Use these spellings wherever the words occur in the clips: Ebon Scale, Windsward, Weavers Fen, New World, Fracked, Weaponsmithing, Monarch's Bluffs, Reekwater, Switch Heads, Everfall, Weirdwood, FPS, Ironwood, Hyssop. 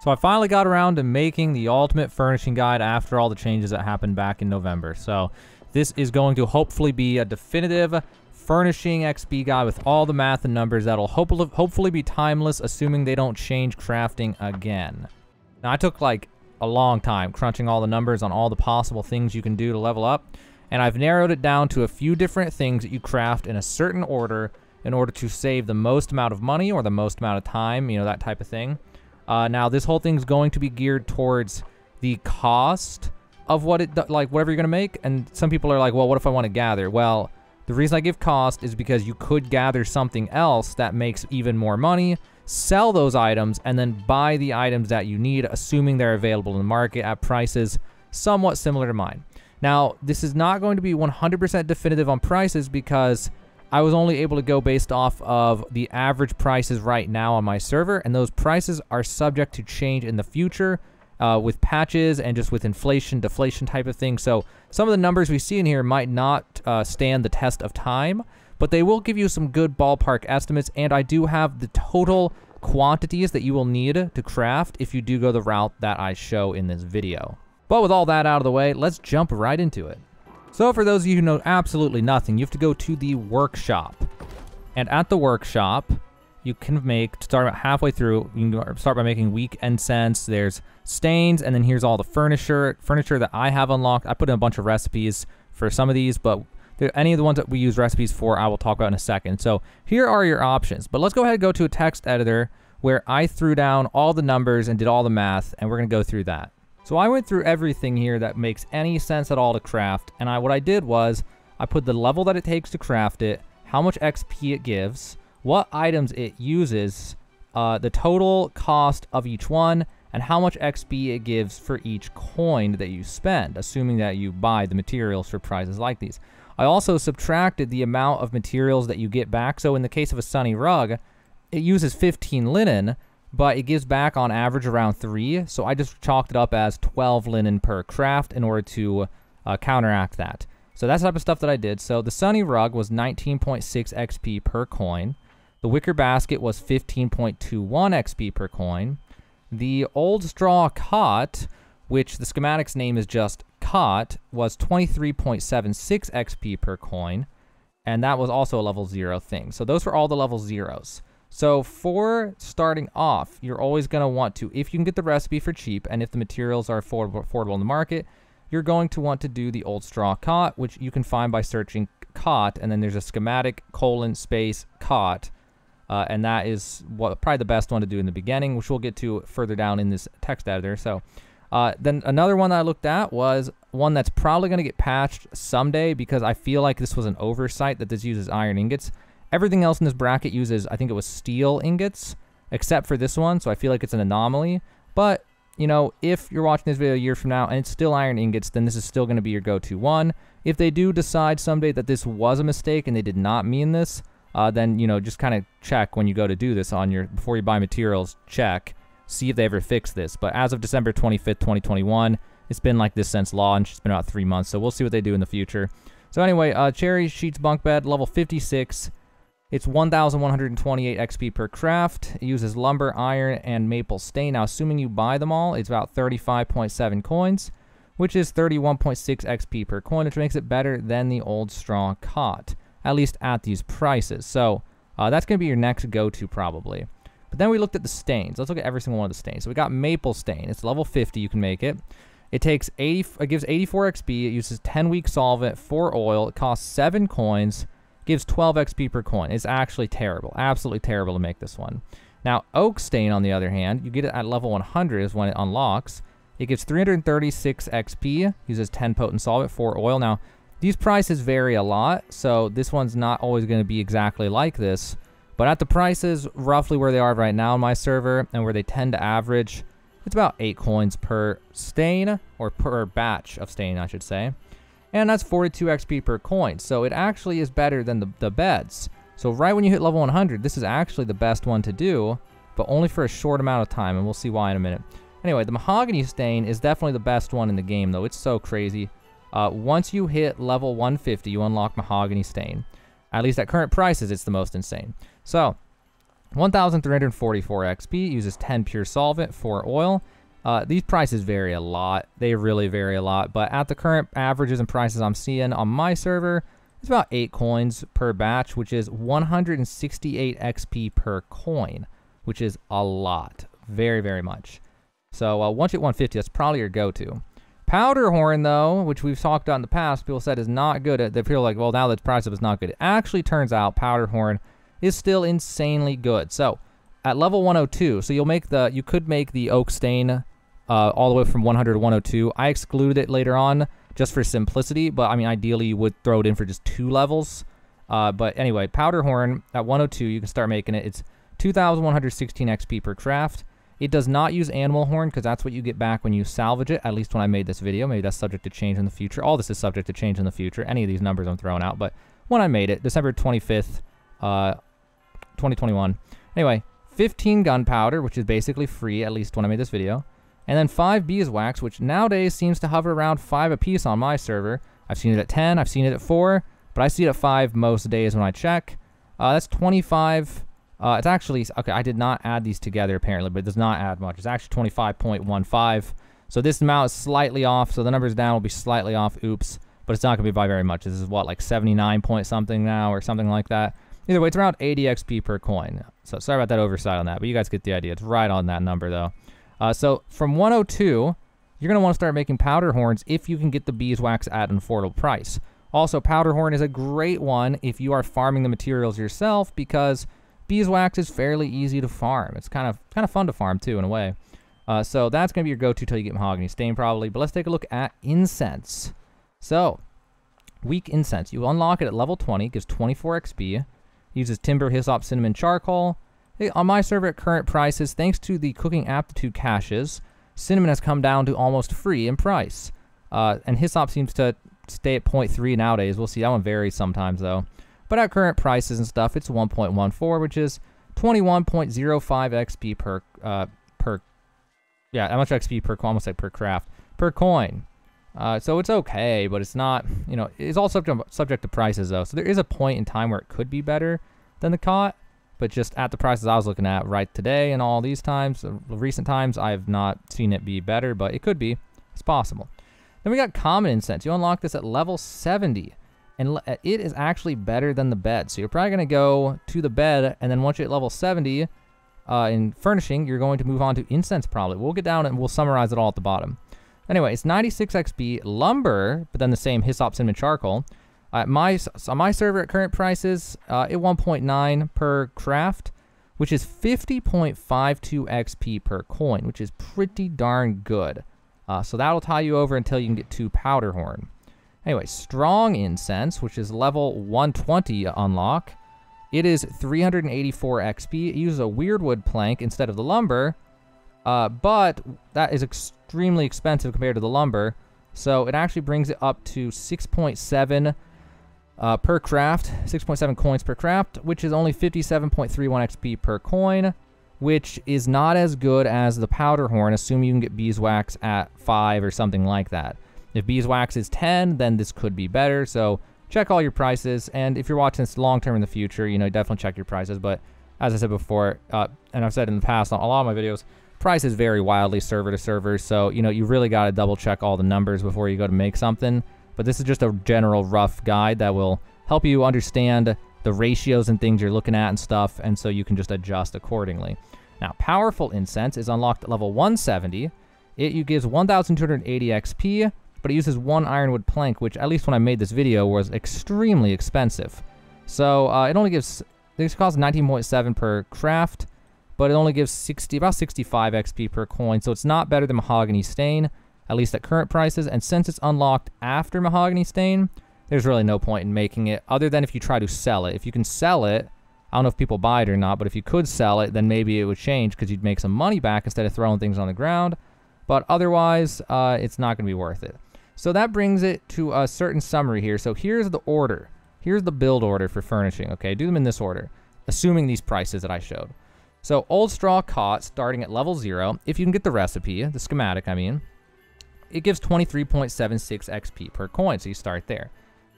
So I finally got around to making the ultimate furnishing guide after all the changes that happened back in November. So this is going to hopefully be a definitive furnishing XP guide with all the math and numbers that'll hopefully be timeless, assuming they don't change crafting again. Now I took like a long time crunching all the numbers on all the possible things you can do to level up, and I've narrowed it down to a few different things that you craft in a certain order in order to save the most amount of money or the most amount of time, you know, that type of thing. Now this whole thing's going to be geared towards the cost of what it, like whatever you're gonna make. And some people are like, well, what if I want to gather? Well, the reason I give cost is because you could gather something else that makes even more money, sell those items, and then buy the items that you need, assuming they're available in the market at prices somewhat similar to mine. Now, this is not going to be 100% definitive on prices because I was only able to go based off of the average prices right now on my server, and those prices are subject to change in the future with patches and just with inflation, deflation type of thing. So some of the numbers we see in here might not stand the test of time, but they will give you some good ballpark estimates, and I do have the total quantities that you will need to craft if you do go the route that I show in this video. But with all that out of the way, let's jump right into it. So for those of you who know absolutely nothing, you have to go to the workshop. And at the workshop, you can make, start about halfway through, you can start by making weak incense. There's stains, and then here's all the furniture that I have unlocked. I put in a bunch of recipes for some of these, but any of the ones that we use recipes for, I will talk about in a second. So here are your options, but let's go ahead and go to a text editor where I threw down all the numbers and did all the math, and we're gonna go through that. So I went through everything here that makes any sense at all to craft, and what I did was I put the level that it takes to craft it, how much XP it gives, what items it uses, the total cost of each one, and how much XP it gives for each coin that you spend, assuming that you buy the materials for prizes like these. I also subtracted the amount of materials that you get back. So in the case of a sunny rug, it uses 15 linen, but it gives back on average around 3. So I just chalked it up as 12 linen per craft in order to counteract that. So that's the type of stuff that I did. So the sunny rug was 19.6 XP per coin. The wicker basket was 15.21 XP per coin. The old straw cot, which the schematic's name is just cot, was 23.76 XP per coin. And that was also a level 0 thing. So those were all the level 0s. So for starting off, you're always gonna want to, if you can get the recipe for cheap and if the materials are affordable in the market, you're going to want to do the old straw cot, which you can find by searching cot, and then there's a schematic :cot. And that is probably the best one to do in the beginning, which we'll get to further down in this text editor. So then another one that I looked at was one that's probably going to get patched someday because I feel like this was an oversight that this uses iron ingots. Everything else in this bracket uses, I think it was steel ingots, except for this one. So I feel like it's an anomaly. But, you know, if you're watching this video a year from now and it's still iron ingots, then this is still going to be your go-to one. If they do decide someday that this was a mistake and they did not mean this, then, you know, just kind of check when you go to do this on your, before you buy materials, check, see if they ever fix this. But as of December 25th, 2021, it's been like this since launch. It's been about 3 months. So we'll see what they do in the future. So anyway, Cherry Sheets Bunk Bed, level 56. It's 1,128 XP per craft. It uses lumber, iron, and maple stain. Now, assuming you buy them all, it's about 35.7 coins, which is 31.6 XP per coin, which makes it better than the old straw cot, at least at these prices. So that's gonna be your next go-to probably. But then we looked at the stains. Let's look at every single one of the stains. So we got maple stain. It's level 50, you can make it. It takes it gives 84 XP, it uses 10 weak solvent, 4 oil, it costs 7 coins, gives 12 XP per coin. It's actually terrible, absolutely terrible to make this one. Now oak stain on the other hand, you get it at level 100 is when it unlocks. It gives 336 XP, uses 10 potent solvent, 4 oil. Now, these prices vary a lot, so this one's not always going to be exactly like this, but at the prices roughly where they are right now on my server and where they tend to average, it's about 8 coins per stain, or per batch of stain, I should say. And that's 42 XP per coin, so it actually is better than the beds. So right when you hit level 100, this is actually the best one to do, but only for a short amount of time, and we'll see why in a minute. Anyway, the mahogany stain is definitely the best one in the game, though. It's so crazy. Once you hit level 150, you unlock mahogany stain. At least at current prices, it's the most insane. So 1,344 XP, uses 10 pure solvent, 4 oil. These prices vary a lot. They really vary a lot, but at the current averages and prices I'm seeing on my server, it's about 8 coins per batch, which is 168 XP per coin, which is a lot, very, very much. So once you hit 150, that's probably your go-to. Powderhorn, though, which we've talked about in the past, people said is not good at, they feel like, well, now that the price up is not good. It actually turns out Powderhorn is still insanely good. So at level 102, so you'll make the, you could make the Oak Stain all the way from 100 to 102. I excluded it later on just for simplicity, but I mean, ideally you would throw it in for just 2 levels. But anyway, Powderhorn at 102, you can start making it. It's 2,116 XP per craft. It does not use animal horn because that's what you get back when you salvage it, at least when I made this video. Maybe that's subject to change in the future. All this is subject to change in the future, any of these numbers I'm throwing out. But when I made it, December 25th, 2021. Anyway, 15 gunpowder, which is basically free, at least when I made this video. And then 5 beeswax, which nowadays seems to hover around 5 apiece on my server. I've seen it at 10, I've seen it at 4, but I see it at 5 most days when I check. That's 25... it's actually, okay, I did not add these together apparently, but it does not add much. It's actually 25.15. So this amount is slightly off, so the numbers down will be slightly off, oops, but it's not gonna be by very much. This is what, like 79 point something now or something like that. Either way, it's around 80 XP per coin. So sorry about that oversight on that, but you guys get the idea. It's right on that number though. So from 102, you're gonna wanna start making powder horns if you can get the beeswax at an affordable price. Also, powder horn is a great one if you are farming the materials yourself, because beeswax is fairly easy to farm. It's kind of fun to farm too in a way. So that's gonna be your go-to till you get mahogany stain probably, but let's take a look at incense. So, weak incense, you unlock it at level 20, gives 24 XP, uses timber, hyssop, cinnamon, charcoal. Hey, on my server at current prices, thanks to the cooking aptitude caches, cinnamon has come down to almost free in price. And hyssop seems to stay at 0.3 nowadays. We'll see, that one varies sometimes though. But at current prices and stuff, it's 1.14, which is 21.05 XP per, how much XP per coin, almost like per craft, per coin. So it's okay, but it's not, you know, it's all subject to prices though. So there is a point in time where it could be better than the COT, but just at the prices I was looking at right today and all these times, recent times, I have not seen it be better, but it could be, it's possible. Then we got common incense. You unlock this at level 70. And it is actually better than the bed. So you're probably gonna go to the bed, and then once you're at level 70 in furnishing, you're going to move on to incense probably. We'll get down and we'll summarize it all at the bottom. Anyway, it's 96 XP lumber, but then the same hyssop, cinnamon, charcoal. My server at current prices, at 1.9 per craft, which is 50.52 XP per coin, which is pretty darn good. So that'll tie you over until you can get to Powderhorn. Anyway, strong incense, which is level 120 unlock. It is 384 XP. It uses a weirdwood plank instead of the lumber, but that is extremely expensive compared to the lumber. So it actually brings it up to 6.7 per craft, 6.7 coins per craft, which is only 57.31 XP per coin, which is not as good as the Powderhorn. Assume you can get beeswax at 5 or something like that. If beeswax is 10, then this could be better. So check all your prices. And if you're watching this long-term in the future, you know, definitely check your prices. But as I said before, and I've said in the past on a lot of my videos, prices vary wildly server to server. So, you know, you really got to double check all the numbers before you go to make something. But this is just a general rough guide that will help you understand the ratios and things you're looking at and stuff. And so you can just adjust accordingly. Now, powerful incense is unlocked at level 170. It gives 1,280 XP. But it uses 1 ironwood plank, which at least when I made this video was extremely expensive. So it only gives, this costs 19.7 per craft, but it only gives about 65 XP per coin. So it's not better than mahogany stain, at least at current prices. And since it's unlocked after mahogany stain, there's really no point in making it other than if you try to sell it. If you can sell it, I don't know if people buy it or not, but if you could sell it, then maybe it would change because you'd make some money back instead of throwing things on the ground. But otherwise, it's not gonna be worth it. So that brings it to a certain summary here. So here's the order. Here's the build order for furnishing, okay? Do them in this order, assuming these prices that I showed. So old straw cot starting at level 0. If you can get the recipe, the schematic, I mean, it gives 23.76 XP per coin, so you start there.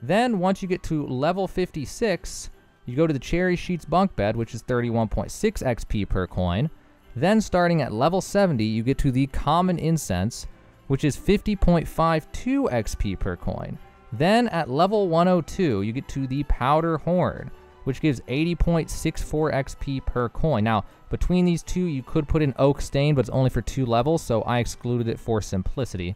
Then once you get to level 56, You go to the Cherry Sheets bunk bed, which is 31.6 XP per coin. Then starting at level 70, you get to the Common Incense, which is 50.52 XP per coin. Then at level 102, you get to the Powder Horn, which gives 80.64 XP per coin. Now, between these two, you could put in Oak Stain, but it's only for 2 levels, so I excluded it for simplicity.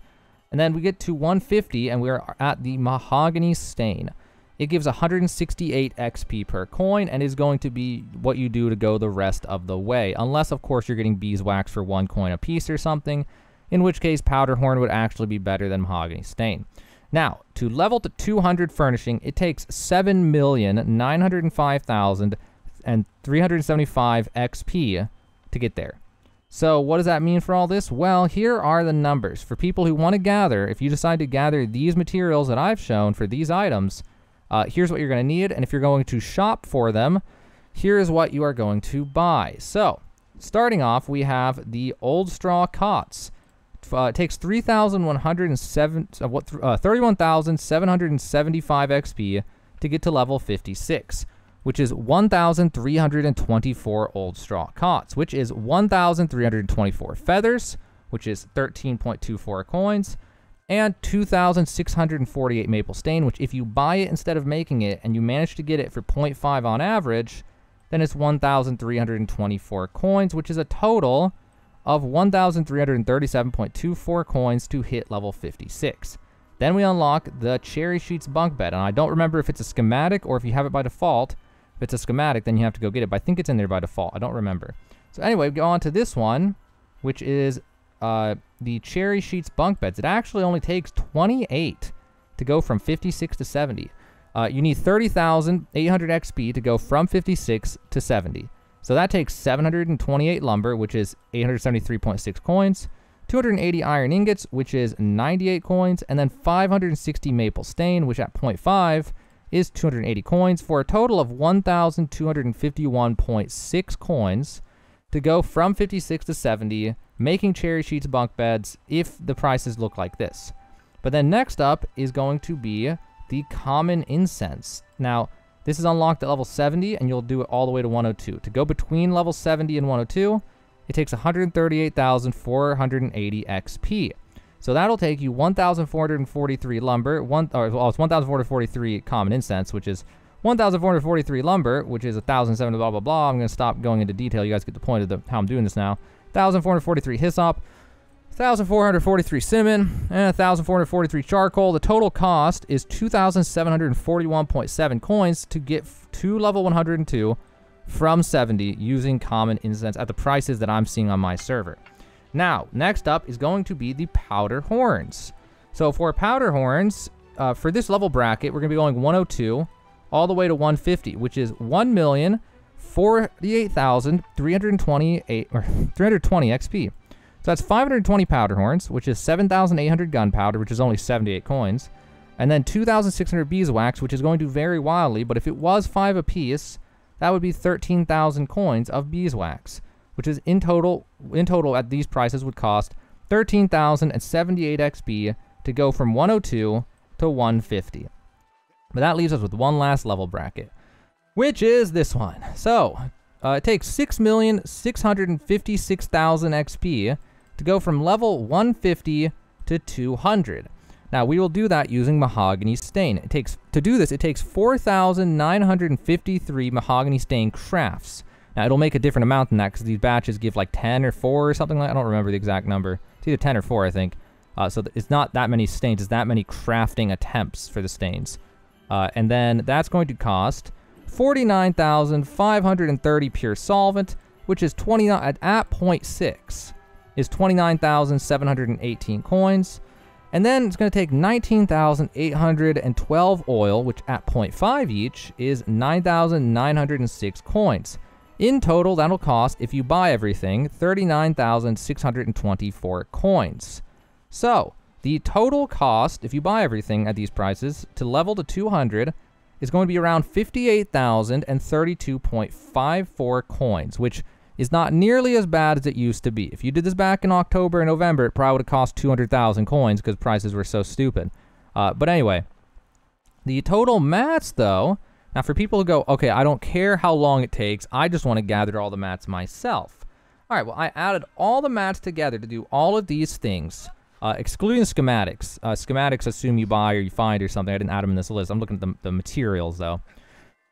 And then we get to 150, and we are at the Mahogany Stain. It gives 168 XP per coin, and is going to be what you do to go the rest of the way. Unless, of course, you're getting beeswax for 1 coin a piece or something, in which case Powderhorn would actually be better than Mahogany Stain. Now, to level to 200 furnishing, it takes 7,905,375 XP to get there. So what does that mean for all this? Well, here are the numbers. For people who want to gather, if you decide to gather these materials that I've shown for these items, here's what you're going to need, and if you're going to shop for them, here is what you are going to buy. So, starting off, we have the Old Straw Cots. It takes 31,775 XP to get to level 56, which is 1,324 Old Straw Cots, which is 1,324 feathers, which is 13.24 coins, and 2,648 Maple Stain, which if you buy it instead of making it, and you manage to get it for 0.5 on average, then it's 1,324 coins, which is a total of 1,337.24 coins to hit level 56. Then we unlock the Cherry Sheets bunk bed, and I don't remember if it's a schematic or if you have it by default. If it's a schematic, then you have to go get it, but I think it's in there by default. I don't remember. So anyway, we go on to this one, which is the Cherry Sheets bunk beds. It actually only takes 28 to go from 56 to 70. You need 30,800 XP to go from 56 to 70. So that takes 728 lumber, which is 873.6 coins, 280 iron ingots, which is 98 coins, and then 560 maple stain, which at 0.5 is 280 coins, for a total of 1,251.6 coins to go from 56 to 70, making Cherry Sheets bunk beds if the prices look like this. But then next up is going to be the Common Incense. Now, this is unlocked at level 70, and you'll do it all the way to 102. To go between level 70 and 102, it takes 138,480 XP. So that'll take you 1,443 lumber, it's 1,443 common incense, which is 1,443 lumber, which is 1,007 blah, blah, blah. I'm going to stop going into detail. You guys get the point of how I'm doing this now. 1,443 hyssop, 1,443 cinnamon, and 1,443 charcoal. The total cost is 2,741.7 coins to get to level 102 from 70 using common incense at the prices that I'm seeing on my server. Now, next up is going to be the powder horns. So for powder horns, for this level bracket, we're going to be going 102 all the way to 150, which is 1,048,320 XP. So that's 520 powder horns, which is 7,800 gunpowder, which is only 78 coins, and then 2,600 beeswax, which is going to vary wildly, but if it was 5 apiece, that would be 13,000 coins of beeswax, which is in total at these prices would cost 13,078 XP to go from 102 to 150. But that leaves us with one last level bracket, which is this one. So it takes 6,656,000 XP to go from level 150 to 200. Now we will do that using mahogany stain. To do this, it takes 4,953 mahogany stain crafts. Now it'll make a different amount than that because these batches give like 10 or 4 or something like that. I don't remember the exact number. It's either 10 or 4, I think. So it's not that many stains. It's that many crafting attempts for the stains. And then that's going to cost 49,530 pure solvent, which is 29 at 0.6. is 29,718 coins, and then it's going to take 19,812 oil, which at 0.5 each is 9,906 coins. In total, that'll cost, if you buy everything, 39,624 coins. So the total cost, if you buy everything at these prices, to level to 200 is going to be around 58,032.54 coins, which is not nearly as bad as it used to be. If you did this back in October and November, it probably would have cost 200,000 coins because prices were so stupid. But anyway, the total mats, though, Now, for people who go, okay, I don't care how long it takes, I just want to gather all the mats myself. All right, well, I added all the mats together to do all of these things, excluding schematics. Schematics assume you buy or you find or something. I didn't add them in this list. I'm looking at the materials, though.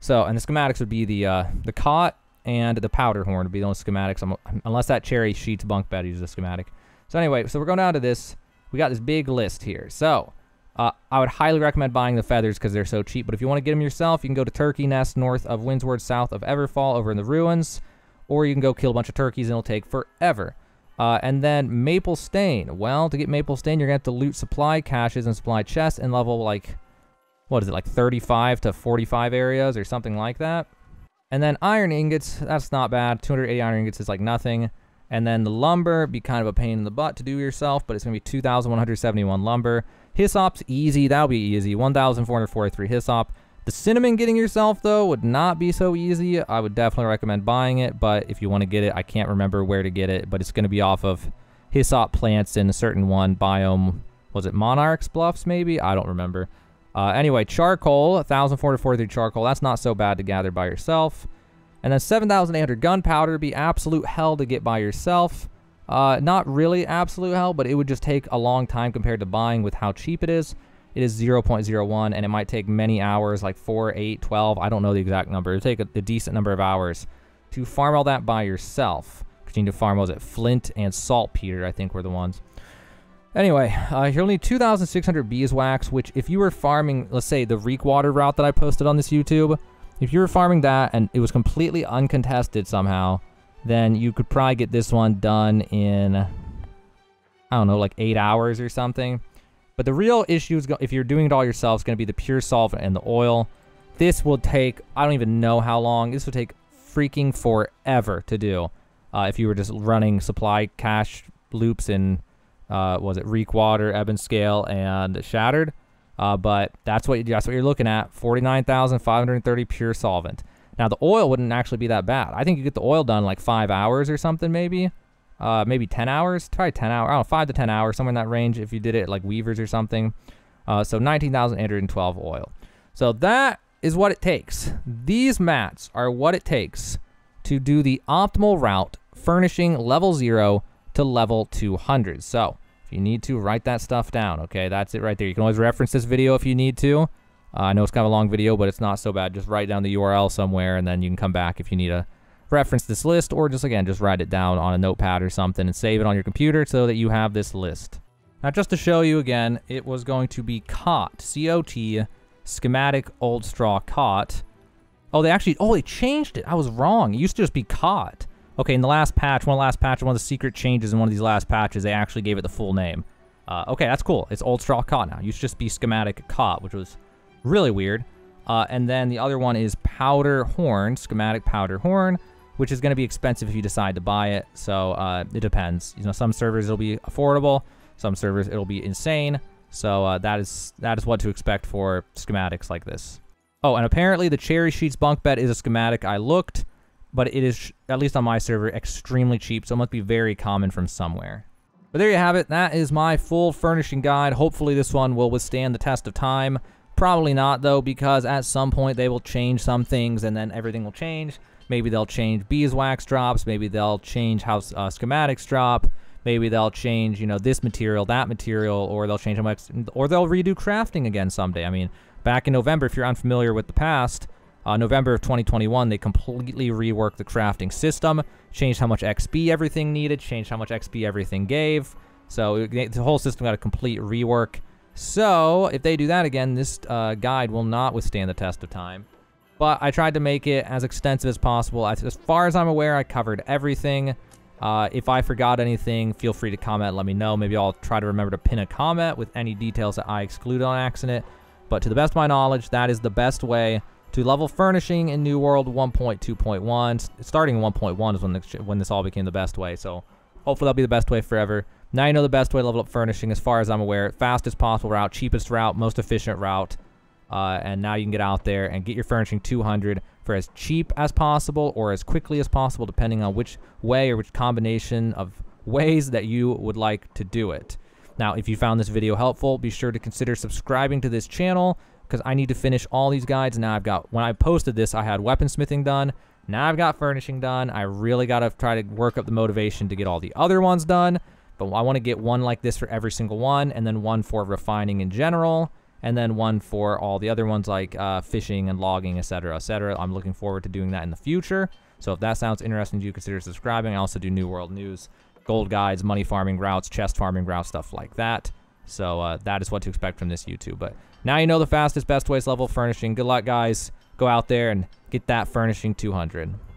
So, and the schematics would be the cot and the powder horn would be the only schematics, unless that cherry sheets bunk bed uses a schematic. So anyway, so we're going down to this. We got this big list here. So, I would highly recommend buying the feathers because they're so cheap, but if you want to get them yourself, you can go to Turkey Nest north of Windsward, south of Everfall, over in the ruins, or you can go kill a bunch of turkeys and it'll take forever. And then Maple Stain. Well, to get Maple Stain, you're going to have to loot supply caches and supply chests and level, like, what is it, like 35 to 45 areas or something like that. And then iron ingots, that's not bad. 280 iron ingots is like nothing. And then the lumber, be kind of a pain in the butt to do yourself, but it's going to be 2,171 lumber. Hyssop's easy, that'll be easy. 1,443 hyssop. The cinnamon getting yourself, though, would not be so easy. I would definitely recommend buying it, but if you want to get it, I can't remember where to get it, but it's going to be off of hyssop plants in a certain one biome. Was it Monarch's Bluffs, maybe? I don't remember. Anyway, charcoal, 1,443 charcoal. That's not so bad to gather by yourself. And then 7,800 gunpowder would be absolute hell to get by yourself. Not really absolute hell, but it would just take a long time compared to buying with how cheap it is. It is 0.01, and it might take many hours, like 4, 8, 12. I don't know the exact number. It would take a decent number of hours to farm all that by yourself. Because you need to farm those at Flint and Saltpeter, I think were the ones. Anyway, you'll need 2,600 beeswax, which if you were farming, let's say, the Reekwater route that I posted on this YouTube, if you were farming that and it was completely uncontested somehow, then you could probably get this one done in, I don't know, like 8 hours or something. But the real issue is, if you're doing it all yourself, is going to be the pure solvent and the oil. This will take, I don't even know how long, this will take freaking forever to do. If you were just running supply cache loops in, was it Reekwater, Ebon Scale, and Shattered? But that's what you're looking at, 49,530 pure solvent. Now, the oil wouldn't actually be that bad. I think you get the oil done in like 5 hours or something, maybe. Maybe 10 hours. Try 10 hours. I don't know, 5 to 10 hours, somewhere in that range if you did it at like Weavers or something. So 19,812 oil. So that is what it takes. These mats are what it takes to do the optimal route, furnishing level 0 to level 200. So if you need to, write that stuff down, okay? That's it right there. You can always reference this video if you need to. I know it's kind of a long video, but it's not so bad. Just write down the URL somewhere, and then you can come back if you need to reference this list, or just, again, just write it down on a notepad or something and save it on your computer so that you have this list. Now, just to show you again, it was going to be COT, C-O-T, schematic old straw COT. Oh, they changed it. I was wrong. It used to just be COT. Okay, in the last patch, one of the secret changes in one of these last patches, they actually gave it the full name. Okay, that's cool. It's old straw COT now. It used to just be schematic COT, which was really weird. And then the other one is powder horn, schematic powder horn, which is going to be expensive if you decide to buy it. So it depends. You know, some servers it'll be affordable, some servers it'll be insane. So that is what to expect for schematics like this. Oh, and apparently the cherry sheets bunk bed is a schematic. I looked, but it is, at least on my server, extremely cheap. So it must be very common from somewhere. But there you have it. That is my full furnishing guide. Hopefully this one will withstand the test of time. Probably not, though, because at some point they will change some things and then everything will change. Maybe they'll change beeswax drops. Maybe they'll change how schematics drop. Maybe they'll change, you know, this material, that material, or they'll change how much, or they'll redo crafting again someday. I mean, back in November, if you're unfamiliar with the past, November of 2021, they completely reworked the crafting system, changed how much XP everything needed, changed how much XP everything gave. So the whole system got a complete rework. So if they do that again, this guide will not withstand the test of time. But I tried to make it as extensive as possible. As far as I'm aware, I covered everything. If I forgot anything, feel free to comment, let me know. Maybe I'll try to remember to pin a comment with any details that I excluded on accident. But to the best of my knowledge, that is the best way to level furnishing in New World 1.2.1. Starting in 1.1 is when this all became the best way. So hopefully that'll be the best way forever. Now you know the best way to level up furnishing, as far as I'm aware. Fastest possible route, cheapest route, most efficient route. And now you can get out there and get your furnishing 200 for as cheap as possible or as quickly as possible, depending on which way or which combination of ways that you would like to do it. Now, if you found this video helpful, be sure to consider subscribing to this channel. because I need to finish all these guides. Now I've got, when I posted this, I had weaponsmithing done. Now I've got furnishing done. I really got to try to work up the motivation to get all the other ones done. But I want to get one like this for every single one, and then one for refining in general, and then one for all the other ones like fishing and logging, etc., etc. I'm looking forward to doing that in the future. So if that sounds interesting to you, consider subscribing. I also do New World news, gold guides, money farming routes, chest farming routes, stuff like that. So that is what to expect from this YouTube. But now you know the fastest, best ways, level furnishing. Good luck, guys. Go out there and get that furnishing 200.